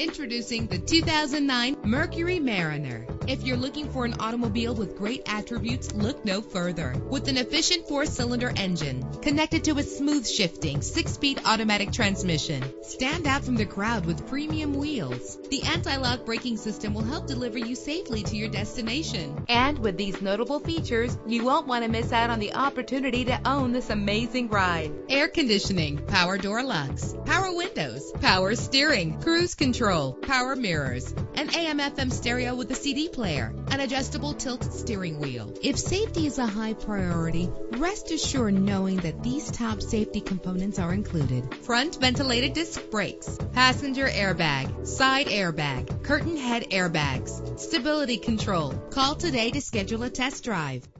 Introducing the 2009 Mercury Mariner. If you're looking for an automobile with great attributes, look no further. With an efficient 4-cylinder engine connected to a smooth shifting 6-speed automatic transmission, stand out from the crowd with premium wheels. The anti-lock braking system will help deliver you safely to your destination. And with these notable features, you won't want to miss out on the opportunity to own this amazing ride. Air conditioning, power door locks, power windows, power steering, cruise control, power mirrors, an AM/FM stereo with a CD player, an adjustable tilt steering wheel. If safety is a high priority, rest assured knowing that these top safety components are included: front ventilated disc brakes, passenger airbag, side airbag, curtain head airbags, stability control. Call today to schedule a test drive.